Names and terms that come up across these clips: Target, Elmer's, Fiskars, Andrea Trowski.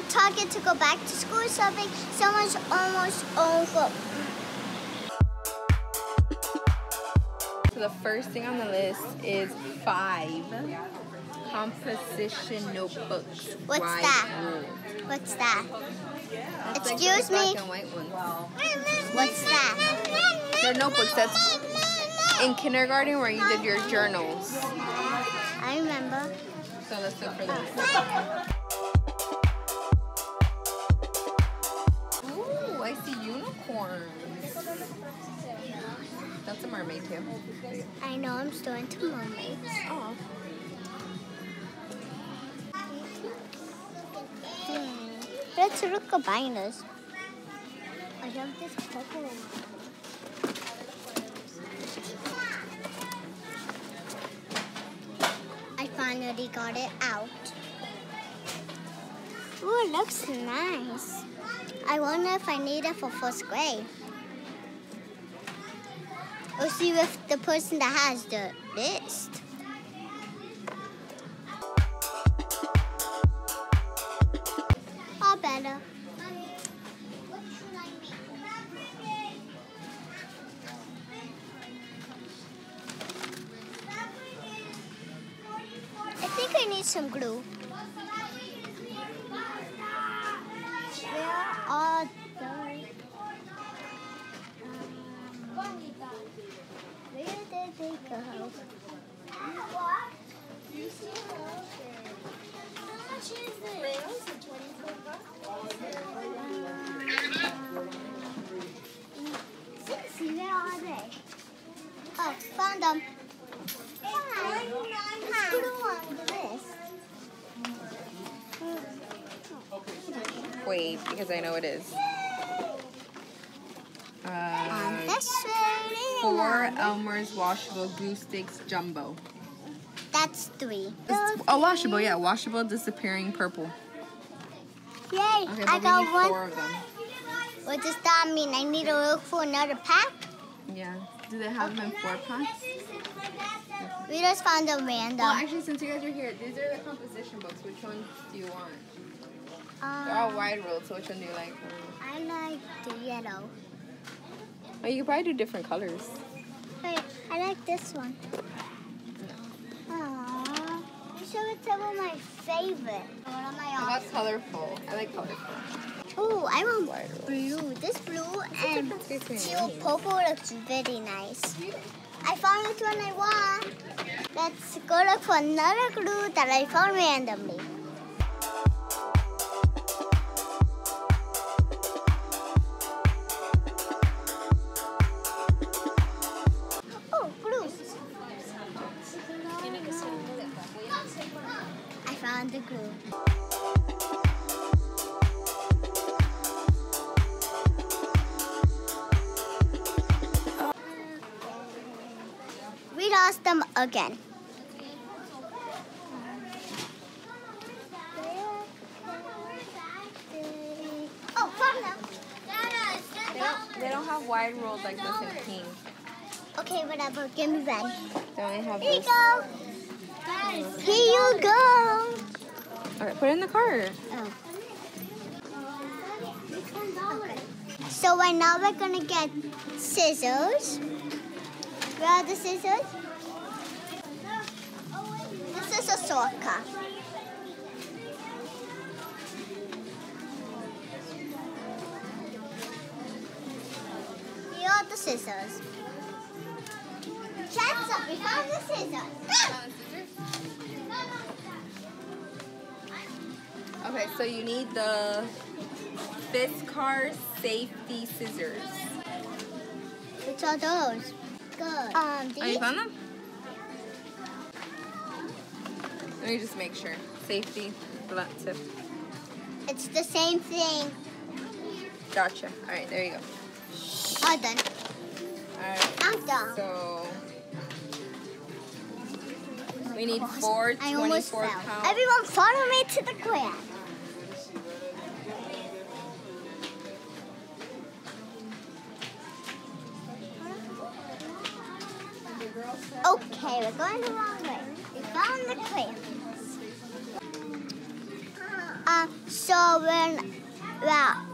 at Target to go back to school or something, someone's almost over. So the first thing on the list is 5 composition notebooks. What's that? Ruled. What's that? That's excuse like me. Black and white ones. What's that? They're notebooks. That's in kindergarten where you did your journals. I remember. So let's look for those. Ooh, I see unicorns. That's a mermaid too. I know, I'm still into mermaids. Oh. Let's look at binders. I have this purple one. Finally got it out. Ooh, it looks nice. I wonder if I need it for 4th grade. Or see if the person that has the list. Or better. Mommy, what should I make? I need some glue. Where are the... where did they go? How much is this? Let's see, where are they? Oh, found them. Wait, because I know it is. Four Elmer's washable glue sticks jumbo. That's 3. It's, oh, washable, yeah, washable disappearing purple. Yay! Okay, I got one. 4 of them. What does that mean? I need to look for another pack? Yeah. Do they have them in 4 packs? We just found them random. Well, actually, since you guys are here, these are the composition books. Which ones do you want? They're all wide rolled, so which one do you like? I like the yellow. Oh, you could probably do different colors. Wait, I like this one. No. Aww. You sure it's one of my favorite. One of my options. I got colorful. I like colorful. Oh, I want blue. This blue and teal purple looks very nice. I found which one I want. Let's go look for another glue that I found randomly. The glue. We lost them again. Oh, found them. They don't have wide rolls like this in pink. Okay, whatever. Give me red. Here you go. Here you go. All right, put it in the car. Oh. Okay. So right now we're gonna get scissors. Where are the scissors? This is a short cut. Here are the scissors. Chance up, we found the scissors. Okay, so you need the Fiskars safety scissors. Which are those? Good. These? Oh, you found them? Let me just make sure. Safety, flat tip. It's the same thing. Gotcha. All right, there you go. All done. All right. I'm done. So we need 4 24-pound. Everyone, follow me to the ground. Okay, we're going the wrong way. We found the crayons.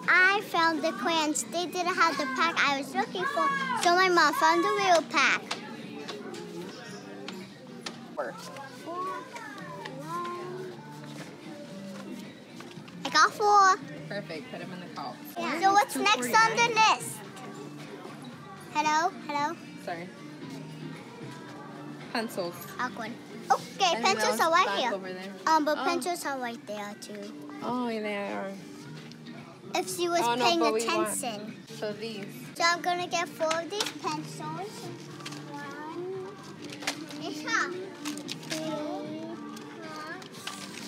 I found the crayons. They didn't have the pack I was looking for, so my mom found the real pack. I got four. Perfect. Put them in the call. Yeah. So what's next on the list? Hello? Hello? Sorry. Pencils. Awkward. Okay, and pencils are right here. Over there. But pencils are right there too. Oh, yeah, they are. If she was paying attention. So these. So I'm gonna get four of these pencils. 1, 2, 3,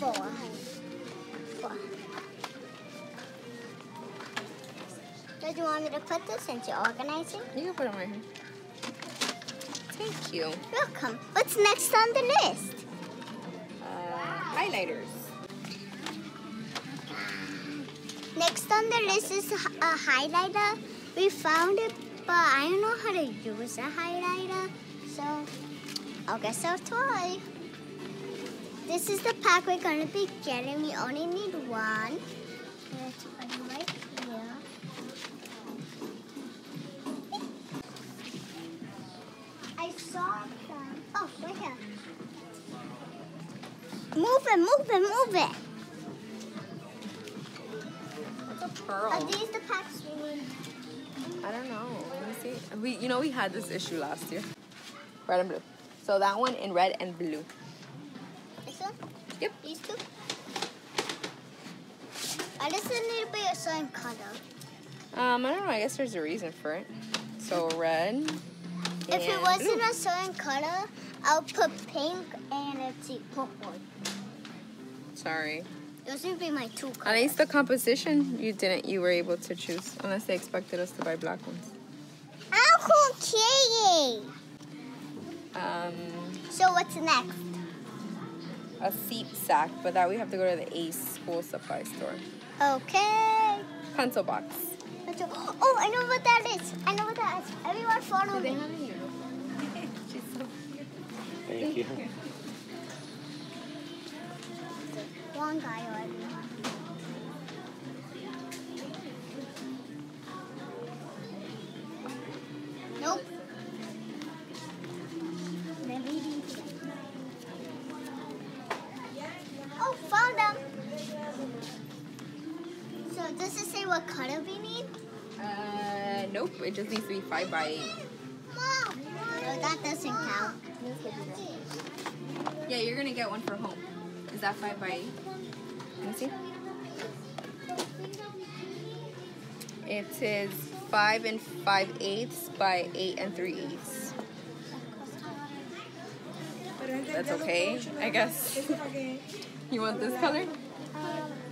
4. So do you want me to put this into organizing? You can put them right here. Thank you. Welcome. What's next on the list? Highlighters. Next on the list is a highlighter. We found it, but I don't know how to use a highlighter, so I'll guess I'll try. This is the pack we're gonna be getting. We only need one. Let's put it right here. I saw them. Oh, right here. Move it, move it, move it. That's a pearl. Are these the packs we need? I don't know. Let me see. We had this issue last year. Red and blue. So that one in red and blue. This one? Yep. These two? Why does it need to be a certain color? I don't know. I guess there's a reason for it. So red. If it wasn't a certain color, I'll put pink and purple. Sorry. Those would be my two colors. At least the composition you were able to choose, unless they expected us to buy black ones. Okay. So what's next? A seat sack, but that we have to go to the Ace school supply store. Okay. Pencil box. Oh, I know what that is. I know what that is. Everyone follow me. She's so cute. Thank you. One guy or everyone. Nope. Oh, found them. So does it say what color we need? Nope, it just needs to be 5 by 8. Mom, no, that doesn't count. Yeah, you're gonna get one for home. Is that 5 by 8? Let me see. It is 5 5/8 by 8 3/8. That's okay, I guess. You want this color?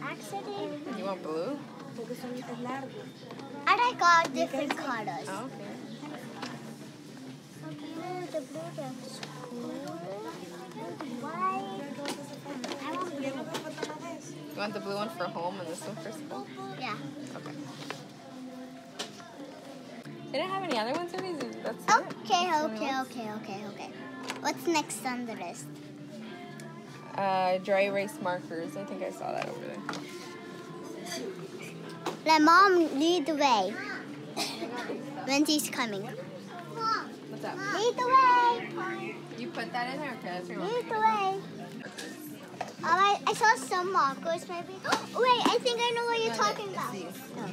Actually. You want blue? I like all different colors. Oh, okay. The blue, that's cool. White. I want blue. You want the blue one for home and this one for school? Yeah. Okay. They didn't have any other ones of these. That's okay. What's next on the list? Dry erase markers. I think I saw that over there. Let Mom lead the way. Lindsay's coming. What's up? Lead the way. You put that in there? Okay, that's your lead the way. Alright, I saw some markers maybe. Oh, wait, I think I know what you're talking about.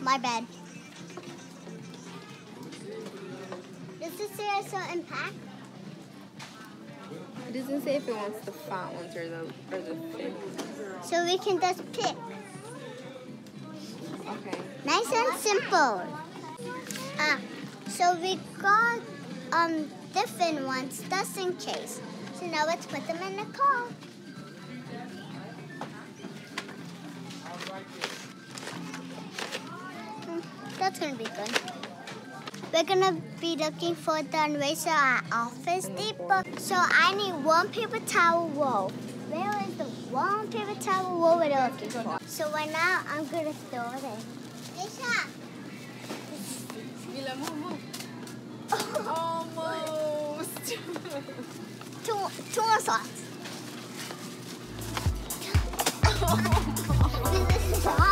My bad. Does it say a certain pack? It doesn't say if it wants the font ones or the thing. So we can just pick. Okay. Nice and simple. So we got different ones just in case. So now let's put them in the car. That's gonna be good. We're gonna be looking for the eraser at Office Depot. So I need one paper towel roll. Where is the one paper towel roll we're looking for? So right now, I'm gonna throw it in. Mila, move, move. Almost. Two more shots. This is awesome.